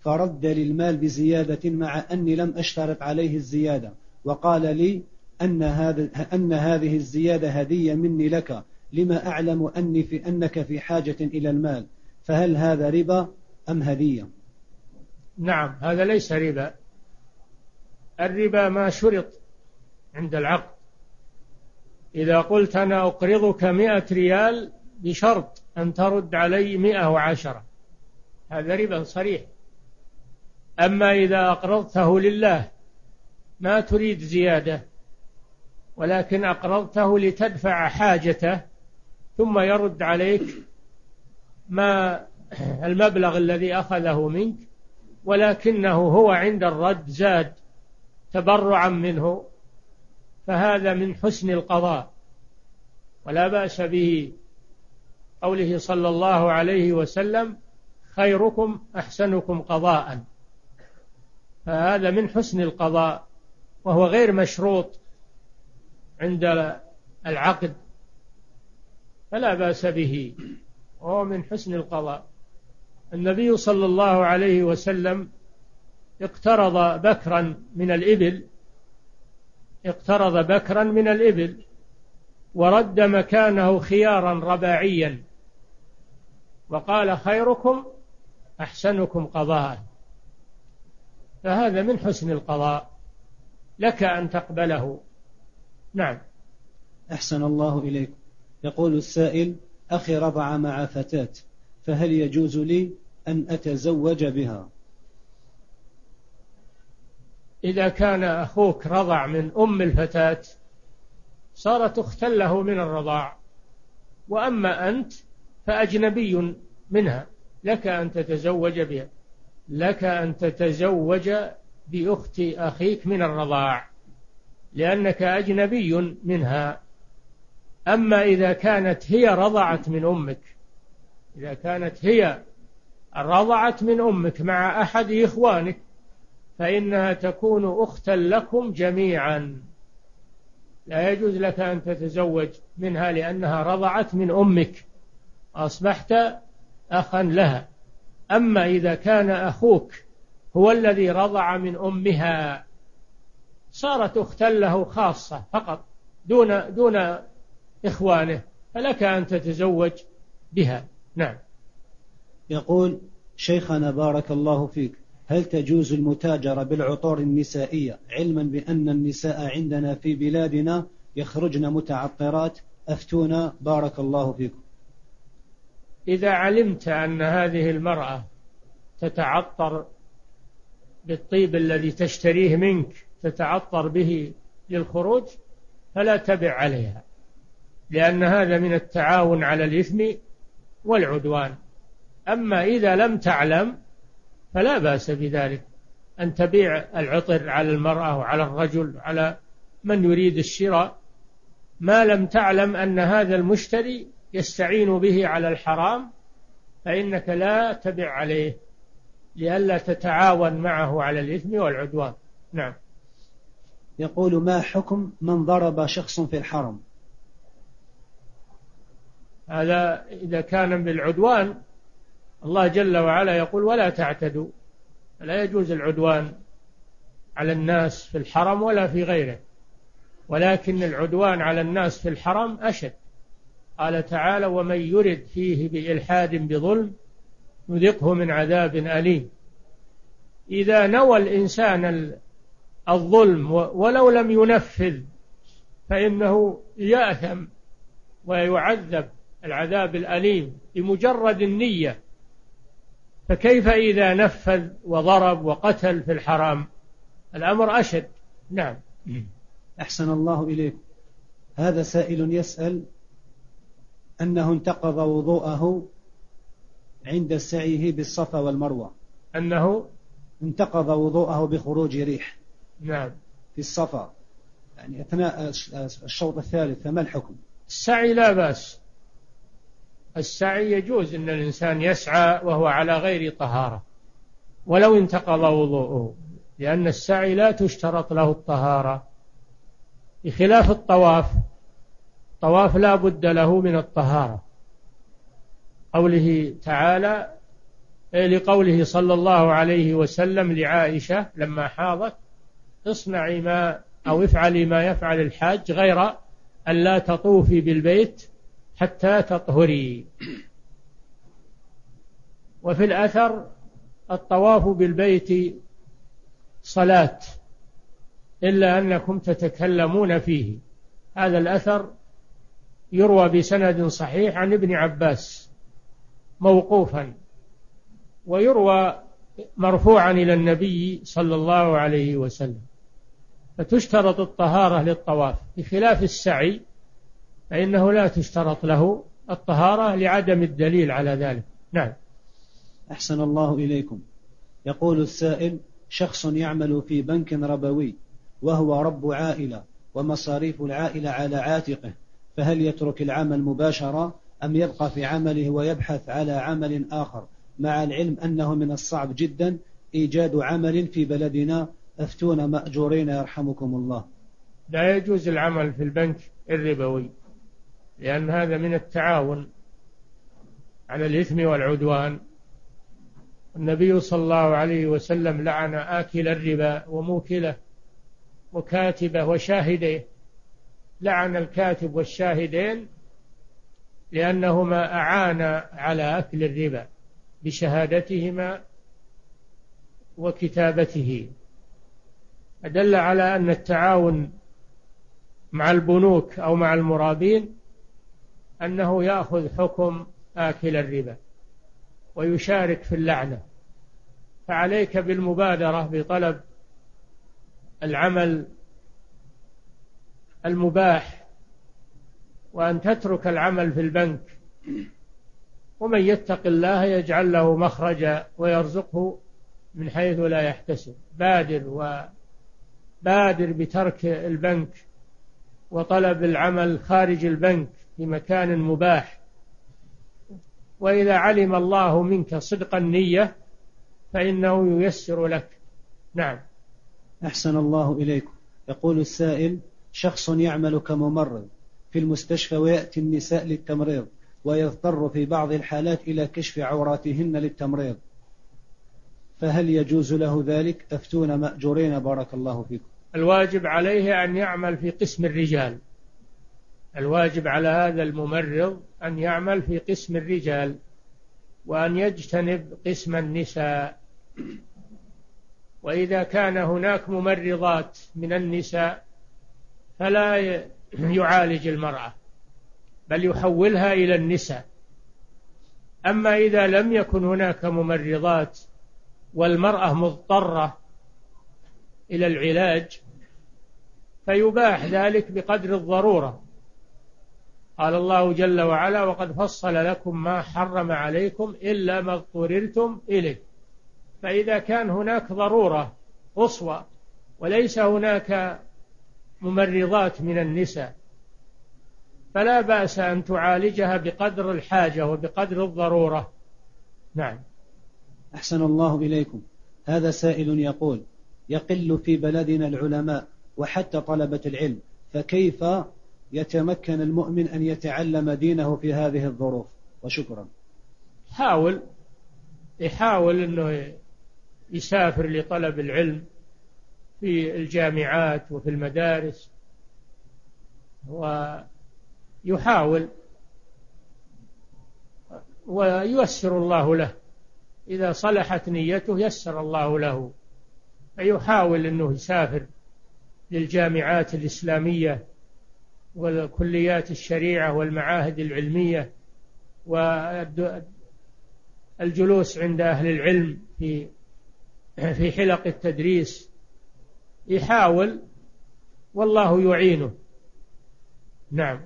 فرد للمال بزيادة مع أني لم أشترط عليه الزيادة، وقال لي أن هذه الزيادة هدية مني لك، لما أعلم أنك في حاجة إلى المال، فهل هذا ربا أم هدية؟ نعم، هذا ليس ربا. الربا ما شرط عند العقد. إذا قلت أنا أقرضك 100 ريال بشرط أن ترد علي 110، هذا ربا صريح. أما إذا أقرضته لله ما تريد زيادة، ولكن أقرضته لتدفع حاجته ثم يرد عليك ما المبلغ الذي أخذه منك، ولكنه هو عند الرد زاد تبرعا منه، فهذا من حسن القضاء ولا بأس به. قوله صلى الله عليه وسلم: خيركم أحسنكم قضاء، فهذا من حسن القضاء، وهو غير مشروط عند العقد، فلا بأس به، وهو من حسن القضاء. النبي صلى الله عليه وسلم اقترض بكرا من الإبل، ورد مكانه خيارا رباعيا، وقال: خيركم أحسنكم قضاء، فهذا من حسن القضاء، لك أن تقبله. نعم. أحسن الله إليكم. يقول السائل: أخي رضع مع فتاة، فهل يجوز لي أن أتزوج بها؟ إذا كان أخوك رضع من أم الفتاة صارت أختا له من الرضاع، وأما أنت فأجنبي منها، لك أن تتزوج بها، لك أن تتزوج بأخت أخيك من الرضاع لأنك أجنبي منها. أما إذا كانت هي رضعت من أمك، مع أحد إخوانك، فإنها تكون أختا لكم جميعا، لا يجوز لك أن تتزوج منها لأنها رضعت من أمك، أصبحت أخا لها. أما إذا كان أخوك هو الذي رضع من أمها صارت أختا له خاصة فقط دون إخوانه، فلك أن تتزوج بها. نعم. يقول: شيخنا بارك الله فيك، هل تجوز المتاجرة بالعطور النسائية، علما بأن النساء عندنا في بلادنا يخرجن متعطرات؟ أفتونا بارك الله فيكم. إذا علمت أن هذه المرأة تتعطر بالطيب الذي تشتريه منك، تتعطر به للخروج، فلا تبع عليها، لأن هذا من التعاون على الإثم والعدوان. أما إذا لم تعلم فلا بأس بذلك، أن تبيع العطر على المرأة وعلى الرجل على من يريد الشراء، ما لم تعلم أن هذا المشتري يستعين به على الحرام فإنك لا تبع عليه، لئلا تتعاون معه على الإثم والعدوان. نعم. يقول ما حكم من ضرب شخص في الحرم؟ هذا إذا كان بالعدوان، الله جل وعلا يقول ولا تعتدوا، لا يجوز العدوان على الناس في الحرم ولا في غيره، ولكن العدوان على الناس في الحرم أشد. قال تعالى ومن يرد فيه بإلحاد بظلم نذقه من عذاب أليم. إذا نوى الإنسان الظلم ولو لم ينفذ فإنه يأثم ويعذب العذاب الأليم بمجرد النية، فكيف إذا نفذ وضرب وقتل في الحرام؟ الأمر أشد. نعم. أحسن الله إليك. هذا سائل يسأل أنه انتقض وضوءه عند سعيه بالصفا والمروة، أنه انتقض وضوءه بخروج ريح. نعم. في الصفا، يعني أثناء الشوط الثالث، فما الحكم؟ السعي لا بأس، السعي يجوز أن الإنسان يسعى وهو على غير طهارة ولو انتقض وضوءه، لأن السعي لا تشترط له الطهارة، بخلاف الطواف، الطواف لا بد له من الطهارة. قوله تعالى لقوله صلى الله عليه وسلم لعائشة لما حاضت اصنعي ما أو افعلي ما يفعل الحاج غير أن لا تطوفي بالبيت حتى تطهري. وفي الأثر الطواف بالبيت صلاة إلا أنكم تتكلمون فيه. هذا الأثر يروى بسند صحيح عن ابن عباس موقوفا، ويروى مرفوعا إلى النبي صلى الله عليه وسلم، فتشترط الطهارة للطواف، بخلاف السعي فإنه لا تشترط له الطهارة لعدم الدليل على ذلك. نعم. أحسن الله إليكم. يقول السائل شخص يعمل في بنك ربوي وهو رب عائلة ومصاريف العائلة على عاتقه، فهل يترك العمل مباشرة أم يبقى في عمله ويبحث على عمل آخر، مع العلم أنه من الصعب جدا إيجاد عمل في بلدنا؟ أفتونا مأجورين يرحمكم الله. لا يجوز العمل في البنك الربوي، لأن هذا من التعاون على الإثم والعدوان. النبي صلى الله عليه وسلم لعن آكل الربا وموكله وكاتبه وشاهديه، لعن الكاتب والشاهدين لأنهما أعانا على أكل الربا بشهادتهما وكتابته، أدل على أن التعاون مع البنوك أو مع المرابين أنه يأخذ حكم آكل الربا ويشارك في اللعنة. فعليك بالمبادرة بطلب العمل المباح، وأن تترك العمل في البنك، ومن يتق الله يجعل له مخرجا ويرزقه من حيث لا يحتسب. بادر بترك البنك وطلب العمل خارج البنك في مكان مباح، وإذا علم الله منك صدق النية فإنه ييسر لك. نعم. أحسن الله إليكم. يقول السائل شخص يعمل كممرض في المستشفى ويأتي النساء للتمريض، ويضطر في بعض الحالات إلى كشف عوراتهن للتمريض، فهل يجوز له ذلك؟ أفتونا مأجورين بارك الله فيكم. الواجب عليه أن يعمل في قسم الرجال، الواجب على هذا الممرض أن يعمل في قسم الرجال وأن يجتنب قسم النساء. وإذا كان هناك ممرضات من النساء فلا يعالج المرأة بل يحولها إلى النساء. أما إذا لم يكن هناك ممرضات والمرأة مضطرة إلى العلاج فيباح ذلك بقدر الضرورة. قال الله جل وعلا وقد فصل لكم ما حرم عليكم إلا ما اضطررتم إليه. فإذا كان هناك ضرورة قصوى وليس هناك ممرضات من النساء فلا بأس أن تعالجها بقدر الحاجة وبقدر الضرورة. نعم. أحسن الله إليكم. هذا سائل يقول يقل في بلدنا العلماء وحتى طلبة العلم، فكيف يتمكن المؤمن أن يتعلم دينه في هذه الظروف؟ وشكرا. يحاول أنه يسافر لطلب العلم في الجامعات وفي المدارس، ويحاول وييسر الله له، إذا صلحت نيته يسر الله له، فيحاول أنه يسافر للجامعات الإسلامية والكليات الشريعة والمعاهد العلمية والجلوس عند أهل العلم في حلق التدريس، يحاول والله يعينه. نعم.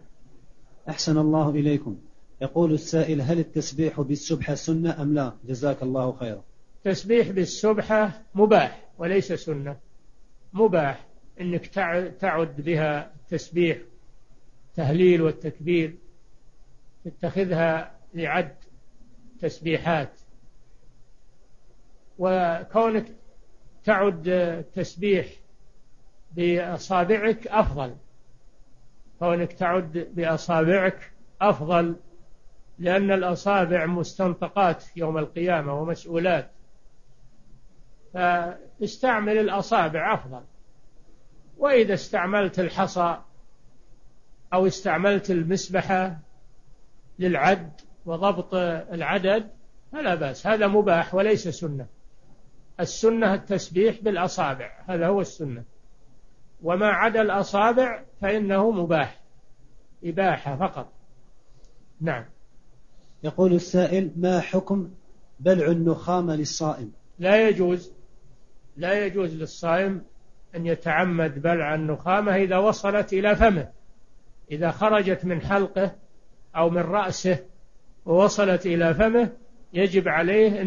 أحسن الله إليكم. يقول السائل: هل التسبيح بالسبحة سنة أم لا؟ جزاك الله خيرا. التسبيح بالسبحة مباح وليس سنة، مباح إنك تعد بها التسبيح، تهليل والتكبير، تتخذها لعد تسبيحات، وكونك تعد التسبيح بأصابعك أفضل، كونك تعد بأصابعك أفضل، لأن الأصابع مستنطقات يوم القيامة ومسؤولات، فاستعمل الأصابع أفضل. وإذا استعملت الحصى أو استعملت المسبحة للعد وضبط العدد فلا بأس، هذا مباح وليس سنة. السنة التسبيح بالأصابع، هذا هو السنة، وما عدا الأصابع فإنه مباح، إباحة فقط. نعم. يقول السائل: ما حكم بلع النخام للصائم؟ لا يجوز للصائم أن يتعمد بلع النخامة إذا وصلت إلى فمه، إذا خرجت من حلقه أو من رأسه ووصلت إلى فمه يجب عليه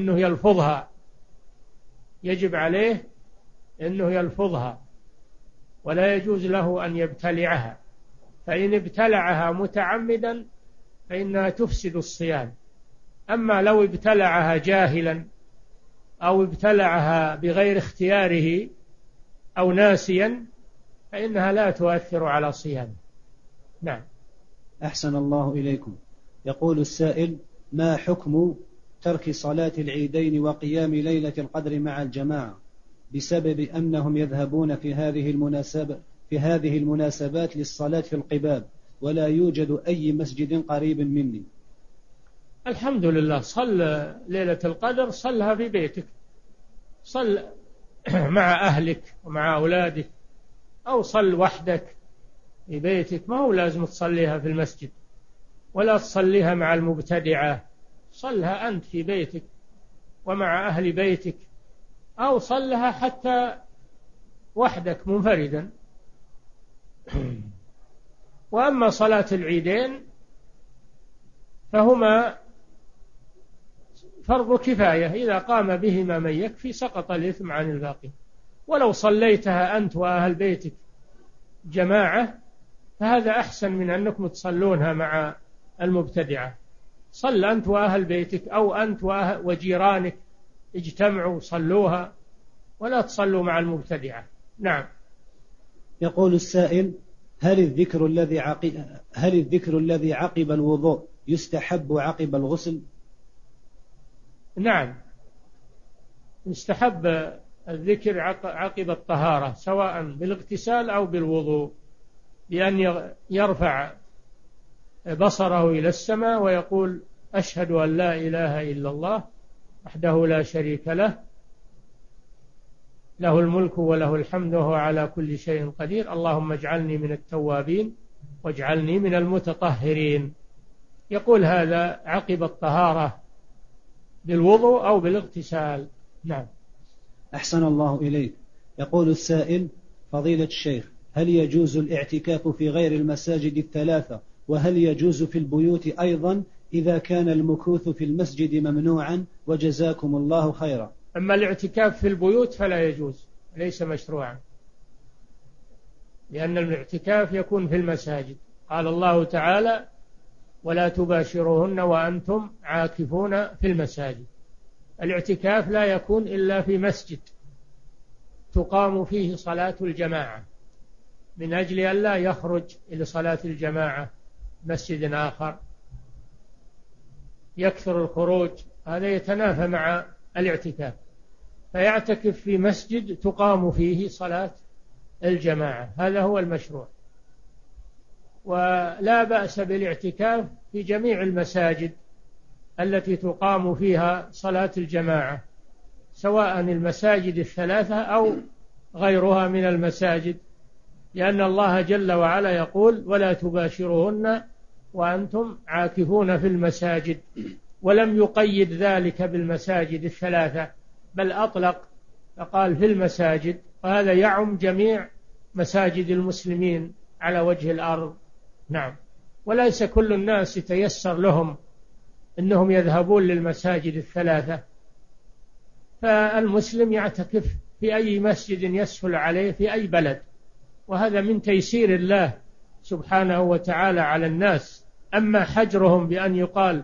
أنه يلفظها، ولا يجوز له أن يبتلعها، فإن ابتلعها متعمدا فإنها تفسد الصيام. أما لو ابتلعها جاهلا أو ابتلعها بغير اختياره أو ناسيا فإنها لا تؤثر على صيامه. نعم. أحسن الله إليكم. يقول السائل: ما حكم ترك صلاة العيدين وقيام ليلة القدر مع الجماعة بسبب أنهم يذهبون في هذه المناسبات للصلاة في القباب، ولا يوجد أي مسجد قريب مني؟ الحمد لله، صلى ليلة القدر صلها في بيتك، صل مع أهلك ومع أولادك، أو صل وحدك في بيتك، ما هو لازم تصليها في المسجد ولا تصليها مع المبتدعة، صلها أنت في بيتك ومع أهل بيتك، أو صلها حتى وحدك منفردا. وأما صلاة العيدين فهما فرض كفاية، إذا قام بهما من يكفي سقط الإثم عن الباقي، ولو صليتها أنت وأهل بيتك جماعة فهذا أحسن من أنكم تصلونها مع المبتدعة. صل أنت وأهل بيتك، أو أنت وجيرانك اجتمعوا صلوها، ولا تصلوا مع المبتدعة. نعم. يقول السائل: هل الذكر الذي عقب الوضوء يستحب عقب الغسل؟ نعم، يستحب الذكر عقب الطهارة، سواء بالاغتسال أو بالوضوء، بأن يرفع بصره إلى السماء ويقول: أشهد أن لا إله إلا الله وحده لا شريك له، له الملك وله الحمد وهو على كل شيء قدير، اللهم اجعلني من التوابين واجعلني من المتطهرين. يقول هذا عقب الطهارة بالوضوء أو بالاغتسال. نعم. أحسن الله إليك. يقول السائل: فضيلة الشيخ، هل يجوز الاعتكاف في غير المساجد الثلاثة، وهل يجوز في البيوت أيضا إذا كان المكوث في المسجد ممنوعا؟ وجزاكم الله خيرا. أما الاعتكاف في البيوت فلا يجوز، ليس مشروعا، لأن الاعتكاف يكون في المساجد، قال الله تعالى: ولا تباشروهن وأنتم عاكفون في المساجد. الاعتكاف لا يكون إلا في مسجد تقام فيه صلاة الجماعة، من أجل أن لا يخرج إلى صلاة الجماعة مسجد آخر، يكثر الخروج، هذا يتنافى مع الاعتكاف، فيعتكف في مسجد تقام فيه صلاة الجماعة، هذا هو المشروع. ولا بأس بالاعتكاف في جميع المساجد التي تقام فيها صلاة الجماعة، سواء المساجد الثلاثة أو غيرها من المساجد، لأن الله جل وعلا يقول: ولا تباشرهن وأنتم عاكفون في المساجد، ولم يقيد ذلك بالمساجد الثلاثة، بل أطلق فقال في المساجد، وهذا يعم جميع مساجد المسلمين على وجه الأرض. نعم، وليس كل الناس يتيسر لهم أنهم يذهبون للمساجد الثلاثة، فالمسلم يعتكف في أي مسجد يسهل عليه في أي بلد، وهذا من تيسير الله سبحانه وتعالى على الناس. أما حجرهم بأن يقال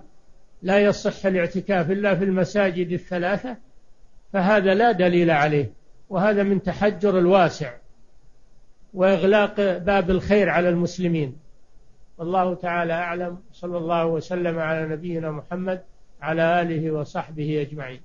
لا يصح الاعتكاف إلا في المساجد الثلاثة، فهذا لا دليل عليه، وهذا من تحجر الواسع وإغلاق باب الخير على المسلمين. والله تعالى أعلم، صلى الله وسلم على نبينا محمد على آله وصحبه أجمعين.